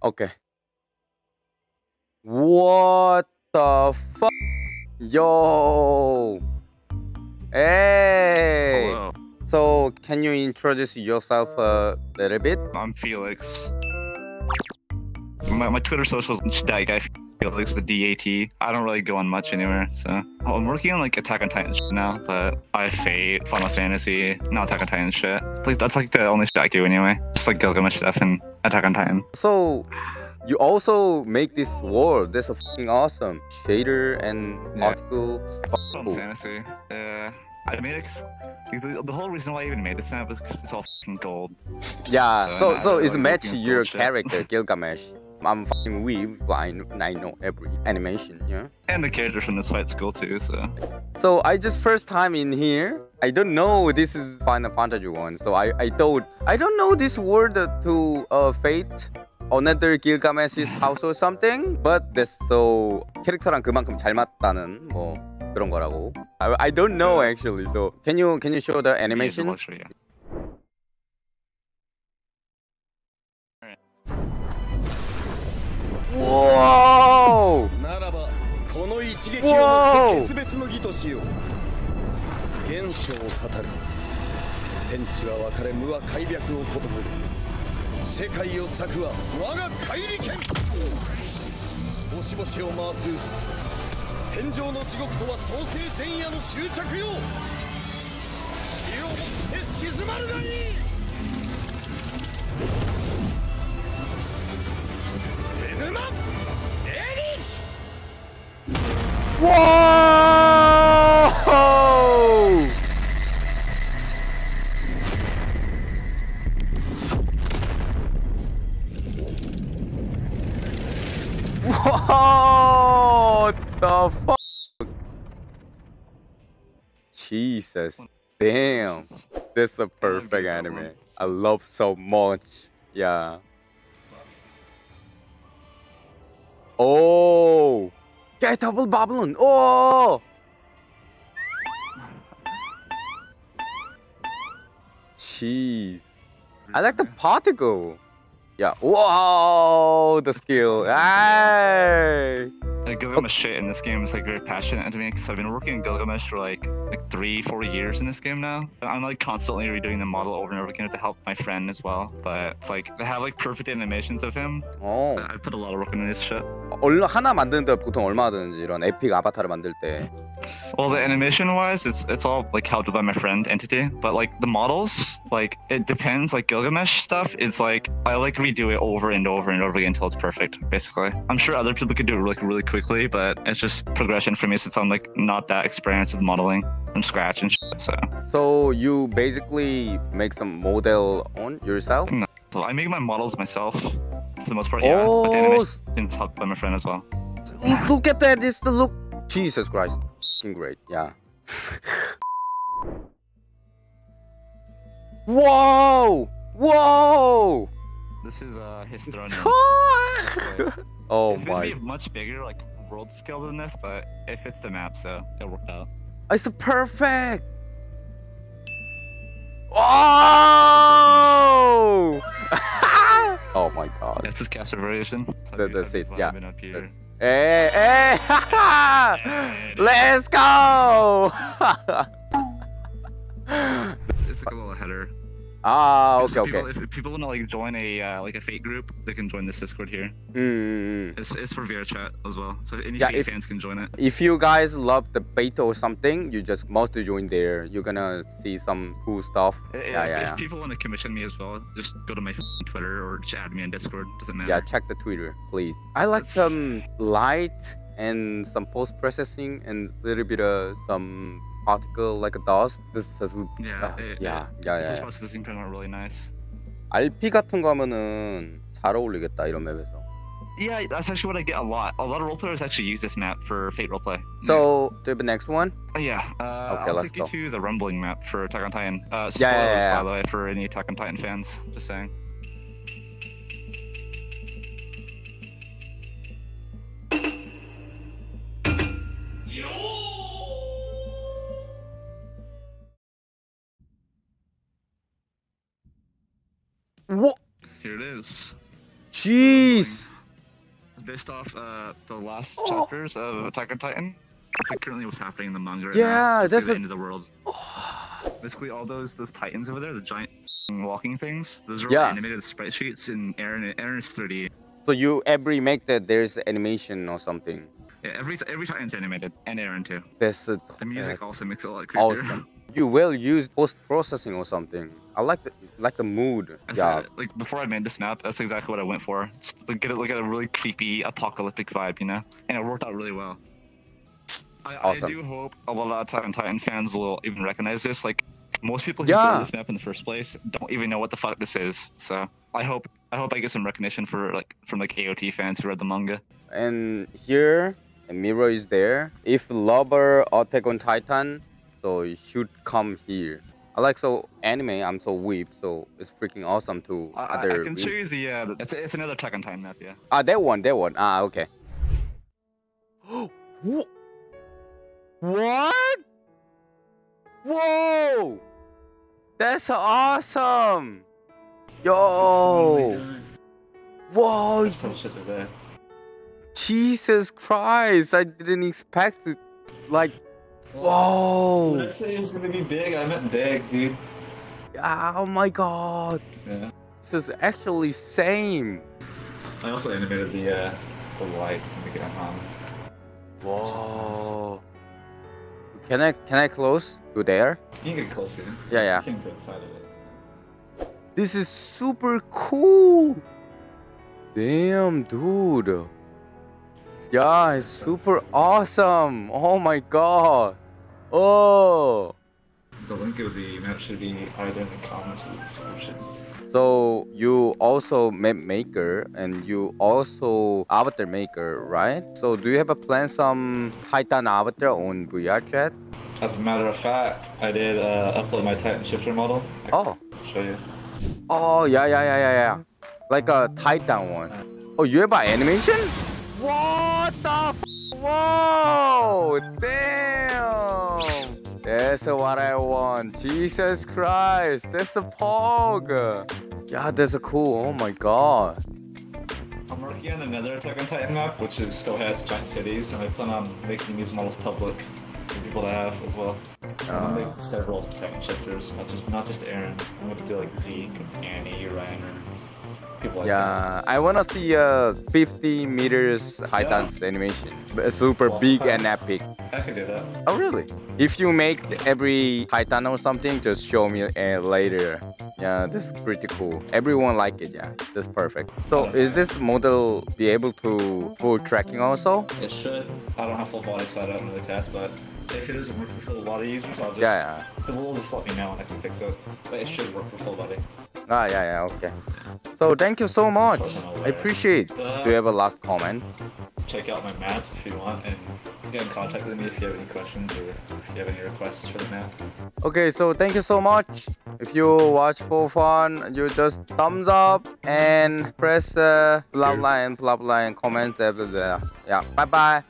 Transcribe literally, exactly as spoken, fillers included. Okay. What the fuck? Yo. Hey. Hello. So, can you introduce yourself a little bit? I'm Felix. My, my Twitter socials is that guy Felix, the D A T. I don't really go on much anywhere, so I'm working on like Attack on Titan shit now, but I have Fate, Final Fantasy, not Attack on Titan shit. Like, that's like the only shit I do anyway. Just like Gilgamesh stuff and Attack on Titan. So you also make this world. That's a fucking awesome shader and yeah. Article. Final Fantasy. Yeah. I made it. The whole reason why I even made this map is because it's all fucking gold. Yeah. So so, so it's match your character Gilgamesh. I'm fucking weave, but I know, I know every animation, yeah? And the characters from this fight's cool too, so... So, I just first time in here, I don't know this is Final Fantasy one, so I, I thought... I don't know this word to uh, Fate, another Gilgamesh's house or something, but that's so... 캐릭터랑 그만큼 잘 맞다는, 뭐, 그런 거라고. I, I don't know actually, so... Can you, can you show the animation? Yeah, it's a luxury, yeah. Whoa! Whoa! Whoa! What the fuck? Jesus, damn. This is a perfect anime. I love so much. Yeah. Oh! Get double Babylon! Oh! Jeez. I like the particle. Yeah. Wow! The skill. Hey! Like Gilgamesh shit in this game is like very passionate to me because I've been working in Gilgamesh for like like three, four years in this game now. I'm like constantly redoing the model over and over again to help my friend as well. But it's like they have like perfect animations of him. Oh. I put a lot of work into this shit. 하나 만드는데 보통 얼마나 드는지 이런 에픽 아바타를 만들 때. Well, the animation-wise, it's it's all like helped by my friend Entity, but like the models, like it depends. Like Gilgamesh stuff, it's like I like redo it over and over and over again until it's perfect, basically. I'm sure other people could do it like really quickly, but it's just progression for me since I'm like not that experienced with modeling from scratch and shit. So. So you basically make some model on yourself? No, so I make my models myself for the most part. Yeah, oh. But the animation's helped by my friend as well. Look at that! This the look. Jesus Christ. Great, yeah. Whoa! Whoa! This is uh, his throne. Oh it's my! It's gonna be much bigger, like world scale than this, but it fits the map, so it worked out. It's perfect. Oh! Oh my God! That's his caster variation. That, that's it. Yeah. Hey, hey, hey, let's go! it's, it's like a little header. Ah, okay, so people, okay. If people want to like join a uh, like a Fate group, they can join this Discord here. Mm. It's it's for V R chat as well, so any yeah, Fate if, fans can join it. If you guys love the beta or something, you just must join there. You're gonna see some cool stuff. Yeah, yeah. If, yeah, if yeah. people want to commission me as well, just go to my Twitter or just add me on Discord. Doesn't matter. Yeah, check the Twitter, please. I like it's... some light and some post processing and a little bit of some. Particle like a dust. This is yeah, uh, it, yeah, it, yeah, yeah. This processing turned out really nice. 알피 같은 거 하면은 잘 어울리겠다 이런 맵에서. Yeah, that's actually what I get a lot. A lot of roleplayers actually use this map for Fate roleplay. So, do the next one? Uh, yeah. Uh, okay, I'll let's take go. you to the Rumbling map for Attack on Titan. Uh, spoilers, yeah, yeah, yeah, yeah. by the way, for any Attack on Titan fans. Just saying. What? Here it is. Jeez. Based off uh, the last oh. chapters of Attack on Titan, that's like currently what's happening in the manga right yeah, now. That's the a... end of the world. Oh. Basically, all those those titans over there, the giant walking things, those are yeah. all animated sprite sheets in Eren. Eren's three D. So you every make that there's animation or something. Yeah, every every titan's animated, and Eren too. That's a... the music uh, also makes it a lot creepier. Awesome. You will use post-processing or something. I like the like the mood. I yeah. Said, like before I made this map, that's exactly what I went for. Just like, get it, like a really creepy apocalyptic vibe, you know. And it worked out really well. I, awesome. I do hope a lot of Attack on Titan fans will even recognize this. Like most people who yeah. played this map in the first place don't even know what the fuck this is. So I hope I hope I get some recognition for like from like A O T fans who read the manga. And here, a mirror is there. If lover Attack on Titan. So you should come here. I like so anime. I'm so weep. So it's freaking awesome to I, other. I can show you the. Uh, it's, it's another Attack on Titan map. Yeah. Ah, that one. That one. Ah, okay. What? Whoa! That's awesome. Yo. Whoa. Jesus Christ! I didn't expect it. Like. Whoa! When I said it was gonna be big, I meant big, dude. Oh my god! Yeah. This is actually same. I also animated the uh, the light to make it a hum. Whoa! Nice. Can I can I close to there? You can get close in. Yeah, yeah. You can go inside of it. This is super cool. Damn, dude. Yeah, it's super awesome. Oh my god. Oh. The link of the map should be either in the comments or the description. So you also map maker and you also avatar maker, right? So do you have a plan some Titan avatar on VRChat? As a matter of fact, I did uh, upload my Titan shifter model. I oh. Show you. Oh yeah yeah yeah yeah yeah. Like a Titan one. Oh, you have an animation? What the f? Whoa! Damn! That's what I want. Jesus Christ! That's a pog! Yeah, that's a cool. Oh my god. I'm working on another Attack on Titan map, which is, still has giant cities, and I plan on making these models public for people to have as well. Uh, I'm going to make several Titan shifters, not just, not just Eren. I'm going to do like Zeke, Annie, Ryan, or people like yeah, that. I wanna see a uh, fifty meters high yeah. dance animation, super well, big I, and epic. I can do that. Oh really? If you make every Titan or something, just show me uh, later. Yeah, this is pretty cool. Everyone like it. Yeah, that's perfect. So is this model be able to full tracking also? It should. I don't have full body, so I don't know the task, but if it doesn't work for full body users, I'll just yeah, yeah. it will just let me know and I can fix it. But it should work for full body. Ah, yeah, yeah, okay. So thank you so much. I appreciate it. Uh, Do you have a last comment? Check out my maps if you want, and get in contact with me if you have any questions or if you have any requests for the map. Okay, so thank you so much. If you watch for fun, you just thumbs up and press uh, blah blah and blah blah and comment. Blah, blah, blah. Yeah, bye bye.